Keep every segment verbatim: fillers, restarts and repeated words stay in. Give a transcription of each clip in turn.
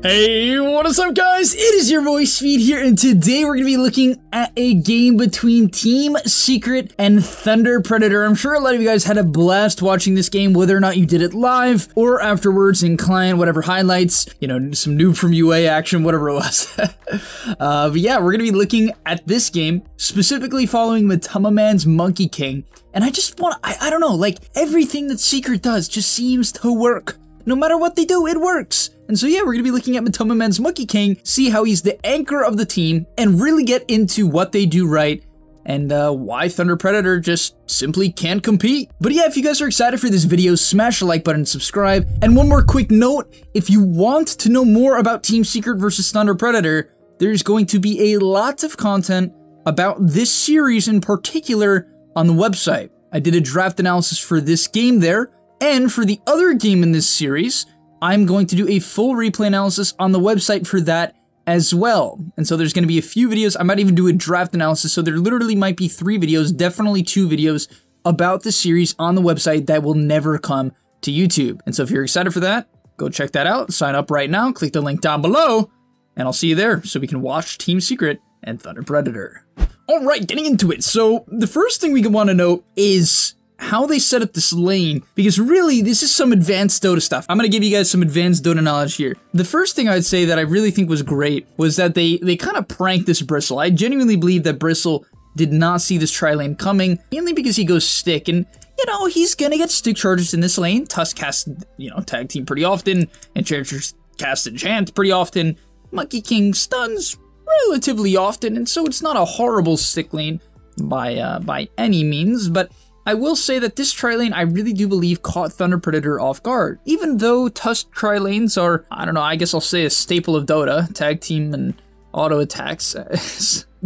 Hey, what is up guys? It is your boy Speed here, and today we're going to be looking at a game between Team Secret and Thunder Predator. I'm sure a lot of you guys had a blast watching this game, whether or not you did it live or afterwards in client, whatever highlights, you know, some noob from U A action, whatever it was. uh, but yeah, we're going to be looking at this game, specifically following MATUMBAMAN's Monkey King. And I just want, I, I don't know, like everything that Secret does just seems to work. No matter what they do, it works. And so yeah, we're going to be looking at MATUMBAMAN's Monkey King, see how he's the anchor of the team, and really get into what they do right, and uh, why Thunder Predator just simply can't compete. But yeah, if you guys are excited for this video, smash the like button and subscribe. And one more quick note, if you want to know more about Team Secret versus Thunder Predator, there's going to be a lot of content about this series in particular on the website. I did a draft analysis for this game there, and for the other game in this series, I'm going to do a full replay analysis on the website for that as well. And so there's going to be a few videos. I might even do a draft analysis. So there literally might be three videos, definitely two videos about the series on the website that will never come to YouTube. And so if you're excited for that, go check that out. Sign up right now. Click the link down below and I'll see you there so we can watch Team Secret and Thunder Predator. All right, getting into it. So the first thing we want to know is how they set up this lane, because really this is some advanced Dota stuff. I'm gonna give you guys some advanced Dota knowledge here. The first thing I'd say that I really think was great was that they they kind of pranked this Bristle. I genuinely believe that Bristle did not see this tri lane coming, mainly because he goes stick, and you know he's gonna get stick charges in this lane. Tusk casts, you know, tag team pretty often, Enchantress casts enchant pretty often, Monkey King stuns relatively often, and so it's not a horrible stick lane by uh, by any means, but I will say that this tri-lane, I really do believe, caught Thunder Predator off guard. Even though Tusk tri-lanes are, I don't know, I guess I'll say a staple of Dota, tag team and auto attacks,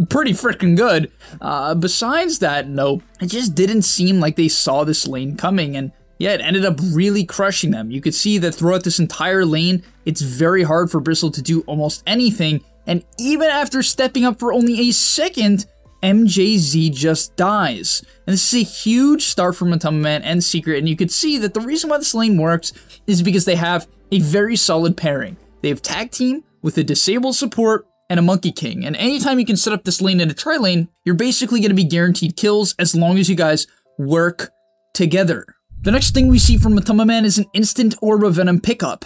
pretty freaking good. Uh, besides that, nope, it just didn't seem like they saw this lane coming, and yeah, it ended up really crushing them. You could see that throughout this entire lane, it's very hard for Bristle to do almost anything, and even after stepping up for only a second, M J Z just dies. And this is a huge start for MATUMBAMAN and Secret, and you could see that the reason why this lane works is because they have a very solid pairing. They have tag team with a disabled support and a Monkey King, and anytime you can set up this lane in a tri-lane, you're basically going to be guaranteed kills as long as you guys work together. The next thing we see from MATUMBAMAN is an instant Orb of Venom pickup.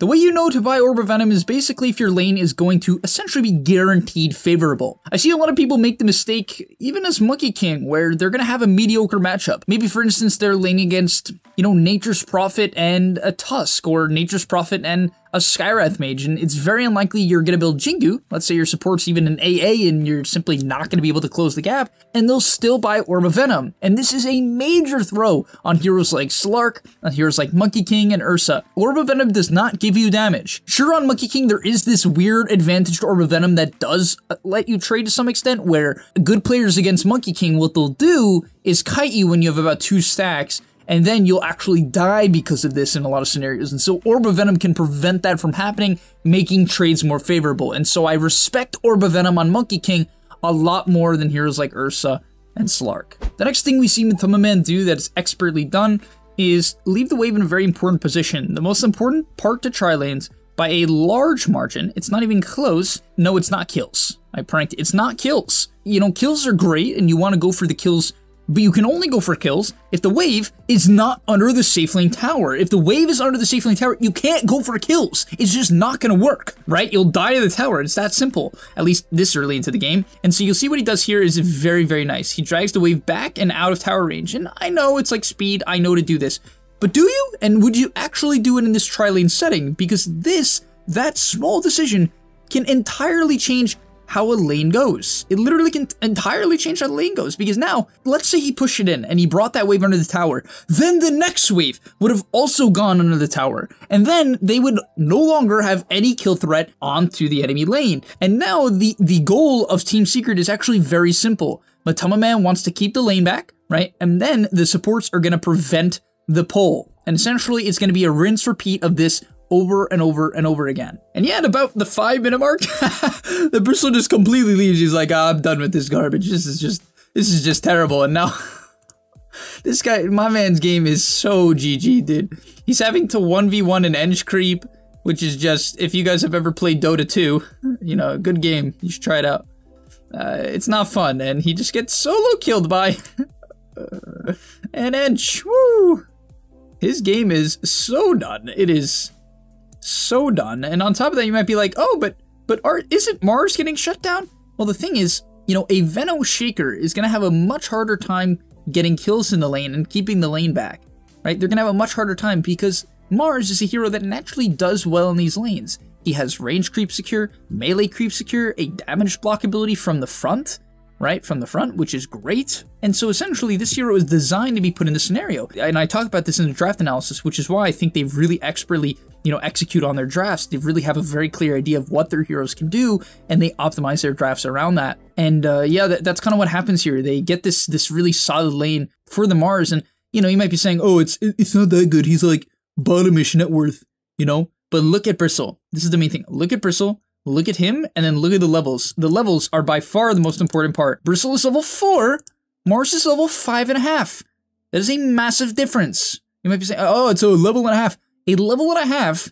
The way you know to buy Orb of Venom is basically if your lane is going to essentially be guaranteed favorable. I see a lot of people make the mistake, even as Monkey King, where they're going to have a mediocre matchup. Maybe, for instance, they're laning against, you know, Nature's Prophet and a Tusk, or Nature's Prophet and a Skywrath Mage, and it's very unlikely you're going to build Jingu. Let's say your support's even an A A, and you're simply not going to be able to close the gap, and they'll still buy Orb of Venom. And this is a major throw on heroes like Slark, on heroes like Monkey King and Ursa. Orb of Venom does not give Give you damage. Sure, on Monkey King there is this weird advantage to Orb of Venom that does let you trade to some extent, where good players against Monkey King, what they'll do is kite you when you have about two stacks, and then you'll actually die because of this in a lot of scenarios, and so Orb of Venom can prevent that from happening, making trades more favorable. And so I respect Orb of Venom on Monkey King a lot more than heroes like Ursa and Slark. The next thing we see MATUMBAMAN do that is expertly done is leave the wave in a very important position. The most important part to tri-lanes by a large margin, it's not even close. No, it's not kills. I pranked, it's not kills. You know, kills are great and you want to go for the kills, but you can only go for kills if the wave is not under the safe lane tower. If the wave is under the safe lane tower, you can't go for kills. It's just not going to work, right? You'll die to the tower. It's that simple, at least this early into the game. And so you'll see what he does here is very, very nice. He drags the wave back and out of tower range. And I know it's like Speed, I know to do this, but do you? And would you actually do it in this tri-lane setting? Because this, that small decision can entirely change how a lane goes. It literally can entirely change how the lane goes, because now, let's say he pushed it in and he brought that wave under the tower, then the next wave would have also gone under the tower, and then they would no longer have any kill threat onto the enemy lane. And now the, the goal of Team Secret is actually very simple. MATUMBAMAN wants to keep the lane back, right? And then the supports are gonna prevent the pull. And essentially it's gonna be a rinse repeat of this over and over and over again. And yeah, at about the five minute mark, the Bristle just completely leaves. He's like, oh, I'm done with this garbage. This is just, this is just terrible. And now this guy, my man's game is so G G, dude. He's having to one v one an Eng creep which is just, if you guys have ever played Dota two, you know, good game. You should try it out. Uh, it's not fun, and he just gets solo killed by uh, an inch. Woo! His game is so done. It is so done. And on top of that, you might be like, oh, but but are, isn't Mars getting shut down? Well, the thing is, you know, a Veno Shaker is going to have a much harder time getting kills in the lane and keeping the lane back, right? They're going to have a much harder time because Mars is a hero that naturally does well in these lanes. He has range creep secure, melee creep secure, a damage blockability from the front, right? From the front, which is great. And so essentially this hero is designed to be put in this scenario. And I talked about this in the draft analysis, which is why I think they really expertly, you know, execute on their drafts. They really have a very clear idea of what their heroes can do, and they optimize their drafts around that. And uh, yeah, that, that's kind of what happens here. They get this this really solid lane for the Mars, and you know, you might be saying, oh, it's it's not that good. He's like bottom-ish net worth, you know? But look at Bristle. This is the main thing. Look at Bristle, look at him, and then look at the levels. The levels are by far the most important part. Bristle is level four, Mars is level five and a half. That is a massive difference. You might be saying, oh, it's a level and a half. A level and a half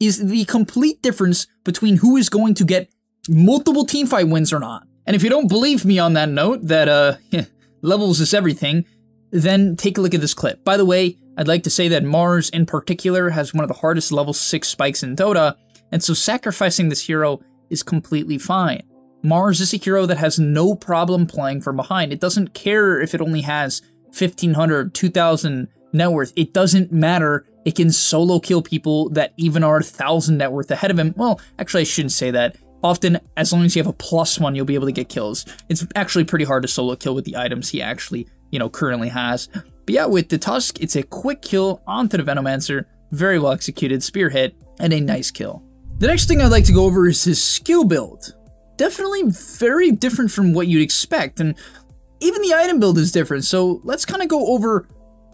is the complete difference between who is going to get multiple teamfight wins or not. And if you don't believe me on that note, that uh, levels is everything, then take a look at this clip. By the way, I'd like to say that Mars in particular has one of the hardest level six spikes in Dota, and so sacrificing this hero is completely fine. Mars is a hero that has no problem playing from behind. It doesn't care if it only has fifteen hundred, two thousand net worth. It doesn't matter. It can solo kill people that even are one thousand net worth ahead of him. Well, actually, I shouldn't say that. Often, as long as you have a plus one, you'll be able to get kills. It's actually pretty hard to solo kill with the items he actually, you know, currently has. But yeah, with the Tusk, it's a quick kill onto the Venomancer, very well executed spear hit, and a nice kill. The next thing I'd like to go over is his skill build. Definitely very different from what you'd expect, and even the item build is different, so let's kind of go over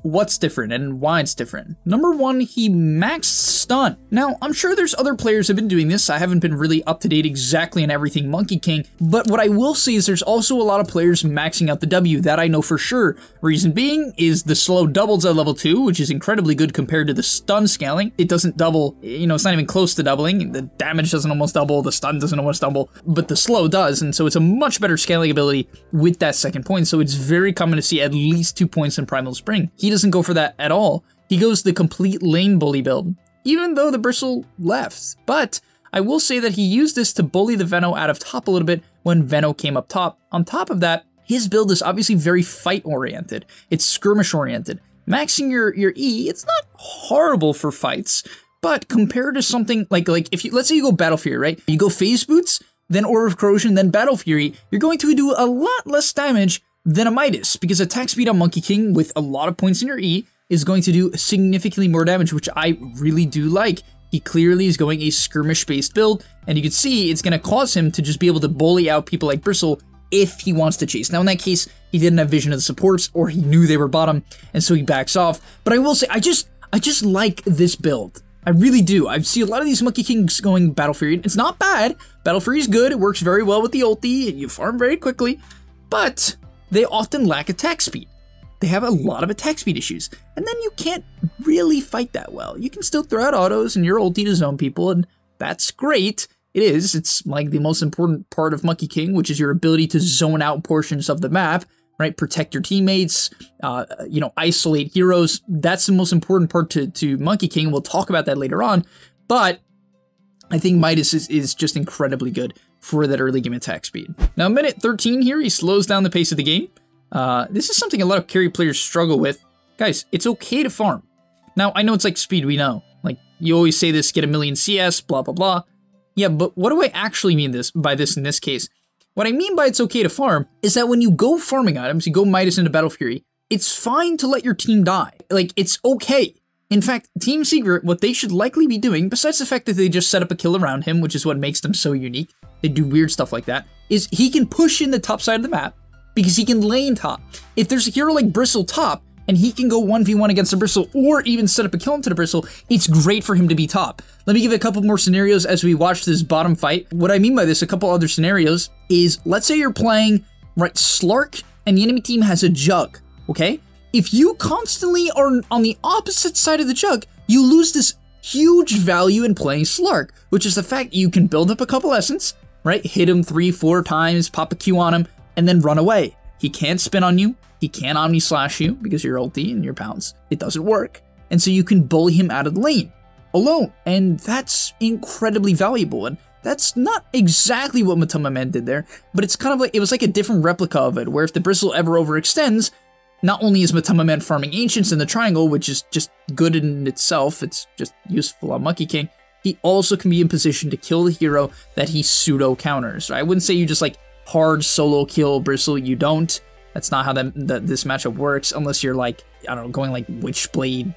what's different and why it's different. Number one, he maxed stun. Now, I'm sure there's other players have been doing this. I haven't been really up to date exactly on everything Monkey King, but what I will say is there's also a lot of players maxing out the W, that I know for sure. Reason being is the slow doubles at level two, which is incredibly good compared to the stun scaling. It doesn't double, you know, it's not even close to doubling. The damage doesn't almost double, the stun doesn't almost double, but the slow does, and so it's a much better scaling ability with that second point, so it's very common to see at least two points in Primal Spring. He doesn't go for that at all. He goes the complete lane bully build, even though the Bristle left. But I will say that he used this to bully the Veno out of top a little bit when Veno came up top. On top of that, his build is obviously very fight-oriented. It's skirmish-oriented. Maxing your, your E, it's not horrible for fights, but compared to something like, like if you, let's say you go Battle Fury, right? You go Phase Boots, then Orb of Corrosion, then Battle Fury, you're going to do a lot less damage than a Midas, because attack speed on Monkey King with a lot of points in your E is going to do significantly more damage, which I really do like. He clearly is going a skirmish-based build, and you can see it's going to cause him to just be able to bully out people like Bristle if he wants to chase. Now, in that case, he didn't have vision of the supports, or he knew they were bottom, and so he backs off. But I will say, I just, I just like this build. I really do. I see a lot of these Monkey Kings going Battle Fury. It's not bad. Battle Fury is good. It works very well with the ulti, and you farm very quickly, but they often lack attack speed. They have a lot of attack speed issues, and then you can't really fight that well. You can still throw out autos and your ulti to zone people, and that's great. It is. It's like the most important part of Monkey King, which is your ability to zone out portions of the map, right? Protect your teammates, uh, you know, isolate heroes. That's the most important part to, to Monkey King. We'll talk about that later on, but I think Midas is, is just incredibly good for that early game attack speed. Now, minute thirteen here, he slows down the pace of the game. Uh, this is something a lot of carry players struggle with. Guys, it's okay to farm. Now, I know it's like speed, we know. Like, you always say this, get a million C S, blah, blah, blah. Yeah, but what do I actually mean this by this in this case? What I mean by it's okay to farm is that when you go farming items, you go Midas into Battle Fury, it's fine to let your team die. Like, it's okay. In fact, Team Secret, what they should likely be doing, besides the fact that they just set up a kill around him, which is what makes them so unique, they do weird stuff like that, is he can push in the top side of the map because he can lane top. If there's a hero like Bristle top, and he can go one v one against the Bristle, or even set up a kill into the Bristle, it's great for him to be top. Let me give a couple more scenarios as we watch this bottom fight. What I mean by this, a couple other scenarios, is let's say you're playing, right, Slark, and the enemy team has a Jug, okay? If you constantly are on the opposite side of the Jug, you lose this huge value in playing Slark, which is the fact you can build up a couple Essence, right? Hit him three, four times, pop a Q on him, and then run away. He can't spin on you. He can't Omni Slash you because your ulti and your bounce, it doesn't work. And so you can bully him out of the lane alone. And that's incredibly valuable. And that's not exactly what MATUMBAMAN did there, but it's kind of like, it was like a different replica of it, where if the Bristle ever overextends, not only is MATUMBAMAN farming Ancients in the triangle, which is just good in itself, it's just useful on Monkey King, he also can be in position to kill the hero that he pseudo counters. I wouldn't say you just like hard solo kill Bristle, you don't. That's not how that, that this matchup works, unless you're like, I don't know, going like Witch Blade,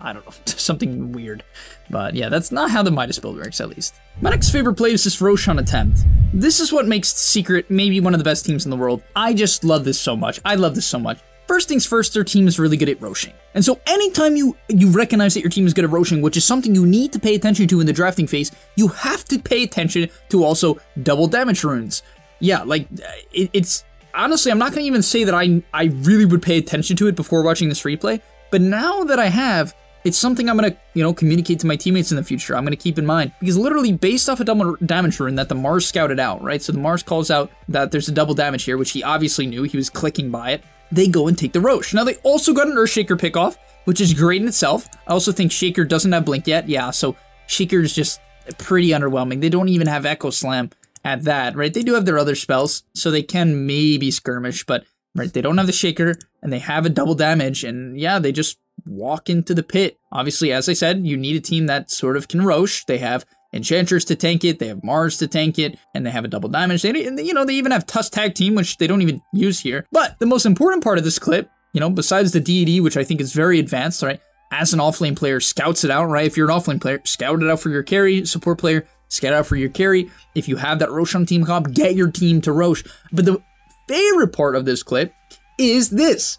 I don't know, something weird. But yeah, that's not how the Midas build works, at least. My next favorite play is this Roshan attempt. This is what makes Secret maybe one of the best teams in the world. I just love this so much. I love this so much. First things first, their team is really good at Roshan. And so anytime you, you recognize that your team is good at Roshan, which is something you need to pay attention to in the drafting phase, you have to pay attention to also double damage runes. Yeah, like, it, it's... Honestly, I'm not going to even say that I, I really would pay attention to it before watching this replay, but now that I have, it's something I'm going to, you know, communicate to my teammates in the future. I'm going to keep in mind, because literally based off a double damage rune that the Mars scouted out, right? So the Mars calls out that there's a double damage here, which he obviously knew. He was clicking by it. They go and take the Roche. Now, they also got an Earthshaker pickoff, which is great in itself. I also think Shaker doesn't have Blink yet. Yeah, so Shaker is just pretty underwhelming. They don't even have Echo Slam at that, right? They do have their other spells, so they can maybe skirmish, but right, they don't have the Shaker, and they have a double damage, and yeah, they just walk into the pit. Obviously, as I said, you need a team that sort of can Roche. They have Enchantress to tank it, they have Mars to tank it, and they have a double damage. They, you know, they even have Tusk tag team, which they don't even use here. But the most important part of this clip, you know, besides the D D, which I think is very advanced, right? As an offlane player, scouts it out, right? If you're an offlane player, scout it out for your carry. Support player, scout out for your carry. If you have that Roshan team comp, get your team to Roche. But the favorite part of this clip is this.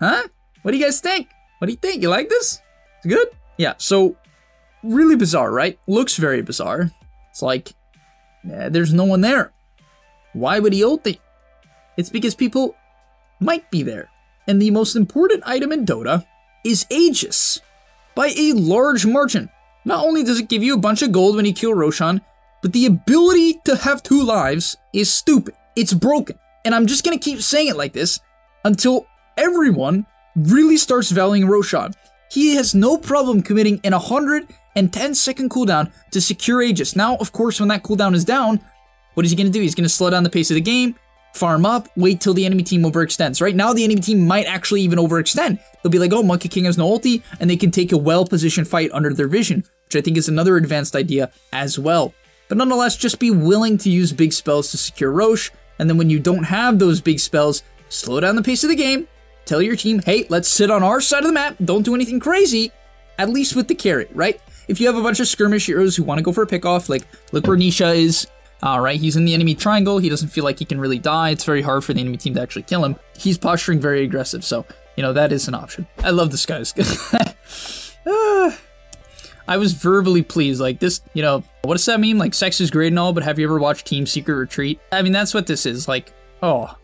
Huh? What do you guys think? What do you think? You like this? It's good? Yeah, so really bizarre, right? Looks very bizarre. It's like, eh, there's no one there. Why would he ulti? It's because people might be there. And the most important item in Dota is Aegis. By a large margin. Not only does it give you a bunch of gold when you kill Roshan, but the ability to have two lives is stupid. It's broken. And I'm just going to keep saying it like this until everyone really starts valuing Roshan. He has no problem committing an one hundred ten second cooldown to secure Aegis. Now, of course, when that cooldown is down, what is he going to do? He's going to slow down the pace of the game, farm up, wait till the enemy team overextends. Right now, the enemy team might actually even overextend. They'll be like, oh, Monkey King has no ulti, and they can take a well-positioned fight under their vision, which I think is another advanced idea as well. But nonetheless, just be willing to use big spells to secure Roche, and then when you don't have those big spells, slow down the pace of the game. Tell your team, hey, let's sit on our side of the map. Don't do anything crazy, at least with the carry, right? If you have a bunch of skirmish heroes who want to go for a pickoff, like look where Nisha is, all right, he's in the enemy triangle. He doesn't feel like he can really die. It's very hard for the enemy team to actually kill him. He's posturing very aggressive, so, you know, that is an option. I love this guy. I was verbally pleased. Like this, you know, what does that mean? Like sex is great and all, but have you ever watched Team Secret Retreat? I mean, that's what this is. Like, oh,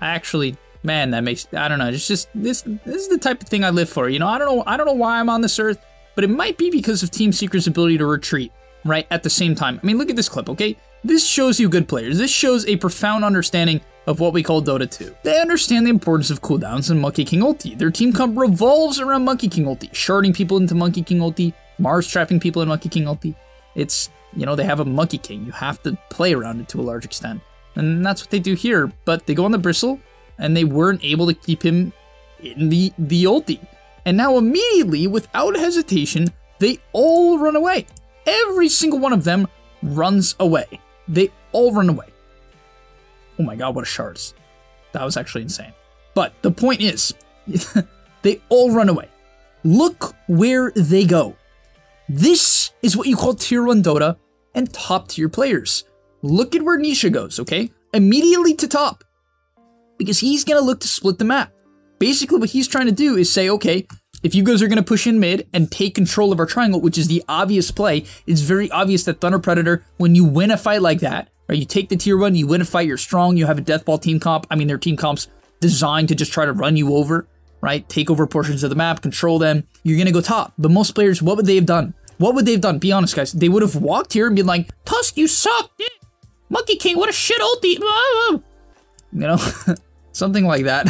I actually... Man, that makes, I don't know, it's just, this This is the type of thing I live for, you know? I don't know, I don't know why I'm on this earth, but it might be because of Team Secret's ability to retreat, right, at the same time. I mean, look at this clip, okay? This shows you good players. This shows a profound understanding of what we call Dota two. They understand the importance of cooldowns and Monkey King ulti. Their team comp revolves around Monkey King ulti, sharding people into Monkey King ulti, Mars trapping people in Monkey King ulti. It's, you know, they have a Monkey King. You have to play around it to a large extent. And that's what they do here, but they go on the Bristle, and they weren't able to keep him in the, the ulti. And now immediately, without hesitation, they all run away. Every single one of them runs away. They all run away. Oh my god, what a shards. That was actually insane. But the point is, they all run away. Look where they go. This is what you call tier one Dota and top tier players. Look at where Nisha goes, okay? Immediately to top. Because he's going to look to split the map. Basically, what he's trying to do is say, okay, if you guys are going to push in mid and take control of our triangle, which is the obvious play, it's very obvious that Thunder Predator, when you win a fight like that, right, you take the tier one, you win a fight, you're strong, you have a Deathball team comp. I mean, their team comp's designed to just try to run you over. right? Take over portions of the map, control them. You're going to go top. But most players, what would they have done? What would they have done? Be honest, guys. They would have walked here and been like, Tusk, you suck. Monkey King, what a shit ulti. You know, something like that.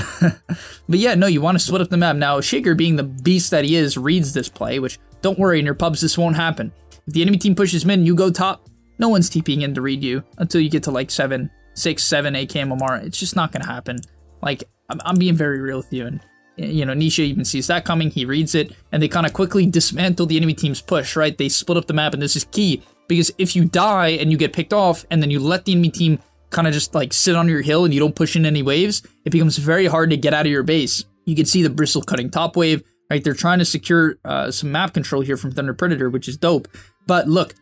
But yeah, no, you want to split up the map. Now, Shaker, being the beast that he is, reads this play, which don't worry, in your pubs, this won't happen. If the enemy team pushes mid and you go top, no one's TPing in to read you until you get to like seven, six, seven, eight K M M R. It's just not going to happen. Like, I'm, I'm being very real with you. And, you know, Nisha even sees that coming. He reads it, and they kind of quickly dismantle the enemy team's push, right? They split up the map, and this is key, because if you die and you get picked off, and then you let the enemy team kind of just like sit on your hill and you don't push in any waves, it becomes very hard to get out of your base. You can see the Bristle cutting top wave, right? They're trying to secure uh, some map control here from Thunder Predator, which is dope. But look,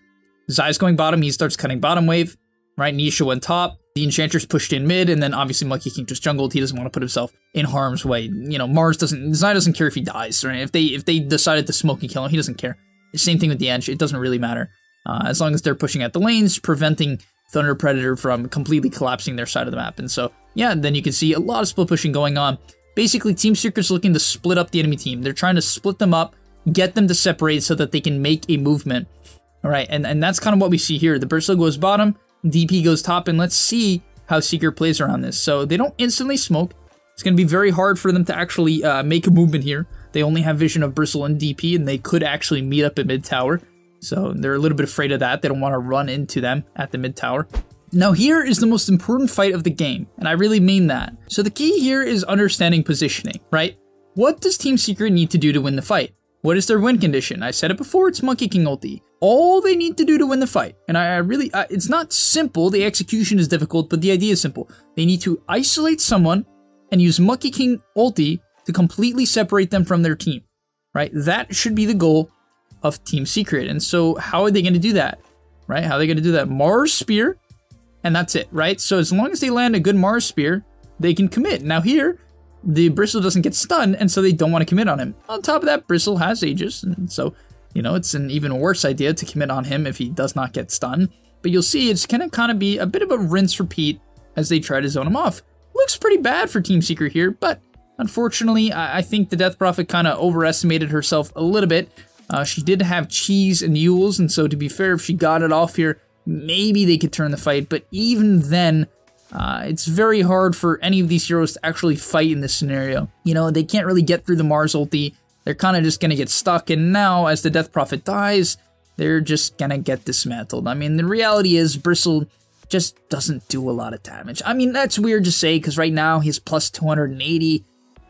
Zai's going bottom. He starts cutting bottom wave, right? Nisha went top. The Enchantress pushed in mid, and then obviously Monkey King just jungled. He doesn't want to put himself in harm's way. You know, Mars doesn't, Zai doesn't care if he dies, right? If they if they decided to smoke and kill him, he doesn't care. Same thing with the Edge. It doesn't really matter. Uh, as long as they're pushing at the lanes, preventing Thunder Predator from completely collapsing their side of the map. And so, yeah, then you can see a lot of split pushing going on. Basically, Team Secret's looking to split up the enemy team. They're trying to split them up, get them to separate so that they can make a movement. All right, and, and that's kind of what we see here. The Bristle goes bottom. D P goes top, and let's see how Seeker plays around this. So they don't instantly smoke. It's going to be very hard for them to actually uh, make a movement here. They only have vision of Bristle and D P, and they could actually meet up at mid-tower. So they're a little bit afraid of that. They don't want to run into them at the mid-tower. Now here is the most important fight of the game, and I really mean that. So the key here is understanding positioning, right? What does Team Secret need to do to win the fight? What is their win condition? I said it before, it's Monkey King ulti. All they need to do to win the fight, and I, I really, I, it's not simple, the execution is difficult, but the idea is simple. They need to isolate someone and use Monkey King ulti to completely separate them from their team, right? That should be the goal of Team Secret. And so how are they going to do that, right? How are they going to do that? Mars Spear, and that's it, right? So as long as they land a good Mars Spear, they can commit. Now here, the Bristle doesn't get stunned, and so they don't want to commit on him. On top of that, Bristle has Aegis, and so, you know, it's an even worse idea to commit on him if he does not get stunned. But you'll see it's going to kind of be a bit of a rinse-repeat as they try to zone him off. Looks pretty bad for Team Secret here, but unfortunately, I, I think the Death Prophet kind of overestimated herself a little bit. Uh, she did have cheese and Yules, and so to be fair, if she got it off here, maybe they could turn the fight, but even then, Uh, it's very hard for any of these heroes to actually fight in this scenario. You know, they can't really get through the Mars ulti. They're kind of just going to get stuck. And now, as the Death Prophet dies, they're just going to get dismantled. I mean, the reality is Bristle just doesn't do a lot of damage. I mean, that's weird to say because right now he's plus two hundred eighty.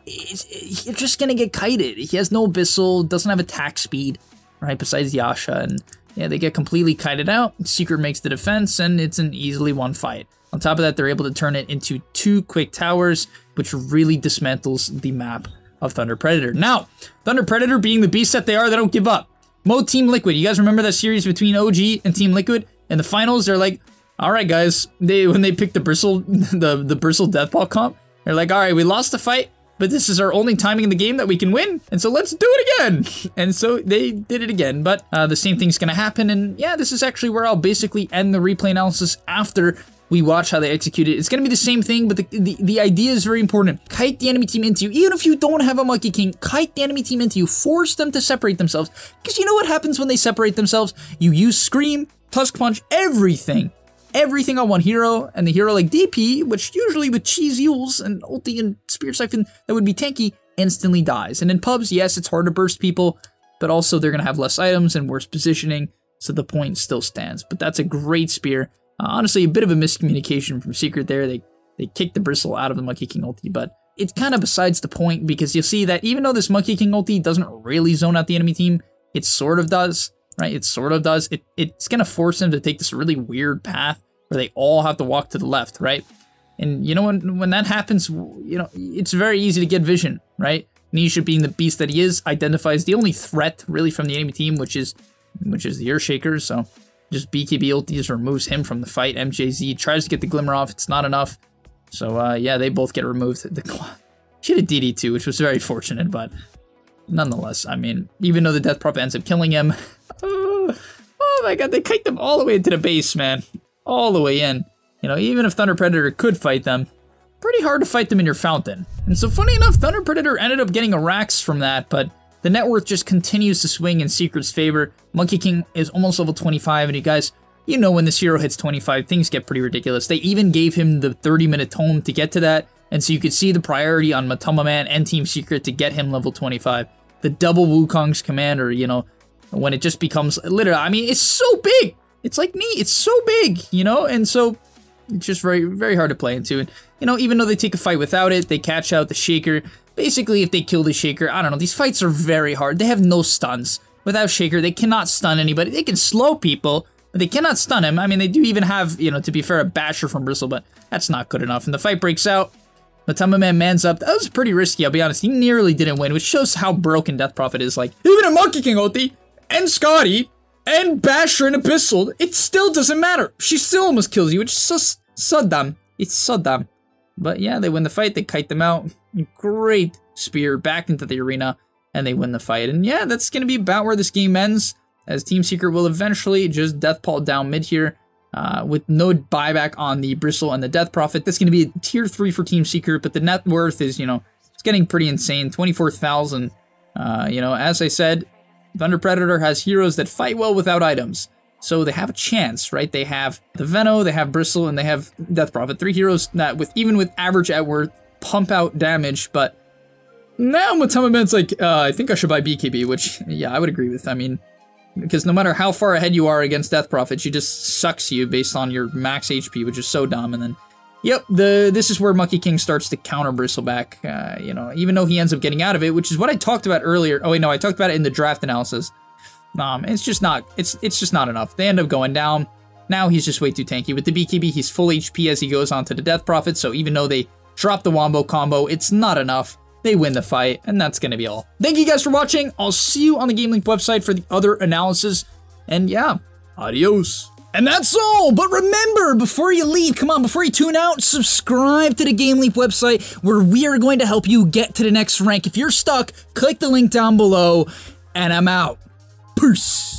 He's, he's just going to get kited. He has no Abyssal, doesn't have attack speed, right, besides Yasha. And yeah, they get completely kited out. Secret makes the defense, and it's an easily won fight. On top of that, they're able to turn it into two quick towers, which really dismantles the map of Thunder Predator. Now, Thunder Predator, being the beast that they are, they don't give up. Mo Team Liquid, you guys remember that series between O G and Team Liquid? In the finals, they're like, all right, guys, they when they picked the Bristle, the, the Bristle Deathball comp, they're like, all right, we lost the fight, but this is our only timing in the game that we can win, and so let's do it again. And so they did it again, but uh, the same thing's going to happen, and yeah, this is actually where I'll basically end the replay analysis after we watch how they execute it. It's going to be the same thing, but the, the, the idea is very important. Kite the enemy team into you. Even if you don't have a Monkey King, kite the enemy team into you. Force them to separate themselves. Because you know what happens when they separate themselves? You use Scream, Tusk Punch, everything. Everything on one hero. And the hero like D P, which usually with cheese Yules and ulti and Spear Siphon that would be tanky, instantly dies. And in pubs, yes, it's hard to burst people, but also they're going to have less items and worse positioning. So the point still stands. But that's a great Spear. Uh, honestly, a bit of a miscommunication from Secret there. They they kicked the Bristle out of the Monkey King ulti, but it's kind of besides the point because you'll see that even though this Monkey King ulti doesn't really zone out the enemy team, it sort of does, right? It sort of does. It It's going to force them to take this really weird path where they all have to walk to the left, right? And, you know, when, when that happens, you know, it's very easy to get vision, right? Nisha, being the beast that he is, identifies the only threat really from the enemy team, which is, which is the Earthshaker, so just B K B ulti just removes him from the fight. M J Z tries to get the Glimmer off. It's not enough. So, uh, yeah, they both get removed. The she had a D D too, which was very fortunate, but nonetheless, I mean, even though the Death Prophet ends up killing him, oh, oh my god, they kicked them all the way into the base, man. All the way in. You know, even if Thunder Predator could fight them, pretty hard to fight them in your fountain. And so funny enough, Thunder Predator ended up getting a Rax from that, but the net worth just continues to swing in Secret's favor. Monkey King is almost level twenty-five, and you guys, you know when this hero hits twenty-five, things get pretty ridiculous. They even gave him the thirty minute tome to get to that, and so you could see the priority on MATUMBAMAN and Team Secret to get him level twenty-five. The double Wukong's commander, you know, when it just becomes, literally, I mean, it's so big! It's like me, it's so big, you know? And so, it's just very, very hard to play into. And, you know, even though they take a fight without it, they catch out the Shaker. Basically, if they kill the Shaker, I don't know, these fights are very hard. They have no stuns. Without Shaker, they cannot stun anybody. They can slow people, but they cannot stun him. I mean, they do even have, you know, to be fair, a Basher from Bristleback, but that's not good enough. And the fight breaks out. MATUMBAMAN mans up. That was pretty risky, I'll be honest. He nearly didn't win, which shows how broken Death Prophet is. Like, even a Monkey King ulti, and Scotty, and Basher and Abyssal, it still doesn't matter. She still almost kills you, which is so, so dumb. It's so dumb. But yeah, they win the fight, they kite them out. Great spear back into the arena, and they win the fight. And yeah, that's going to be about where this game ends, as Team Secret will eventually just Deathpaw down mid here. Uh, with no buyback on the Bristle and the Death Prophet. That's going to be tier three for Team Secret, but the net worth is, you know, it's getting pretty insane. twenty-four thousand. Uh, you know, as I said, Thunder Predator has heroes that fight well without items. So they have a chance, right? They have the Veno, they have Bristle, and they have Death Prophet. Three heroes that, with even with average at worth, pump out damage, but now MATUMBAMAN's like, uh, I think I should buy B K B, which, yeah, I would agree with. I mean, because no matter how far ahead you are against Death Prophet, she just sucks you based on your max H P, which is so dumb. And then, yep, the this is where Monkey King starts to counter Bristleback, uh, you know, even though he ends up getting out of it, which is what I talked about earlier. Oh, wait, no, I talked about it in the draft analysis. Um, it's just not, it's, it's just not enough. They end up going down. Now he's just way too tanky. With the B K B, he's full H P as he goes on to the Death Prophet, so even though they drop the Wombo combo, it's not enough. They win the fight, and that's going to be all. Thank you guys for watching. I'll see you on the GameLeap website for the other analysis. And yeah, adios. And that's all. But remember, before you leave, come on, before you tune out, subscribe to the GameLeap website where we are going to help you get to the next rank. If you're stuck, click the link down below, and I'm out. Peace.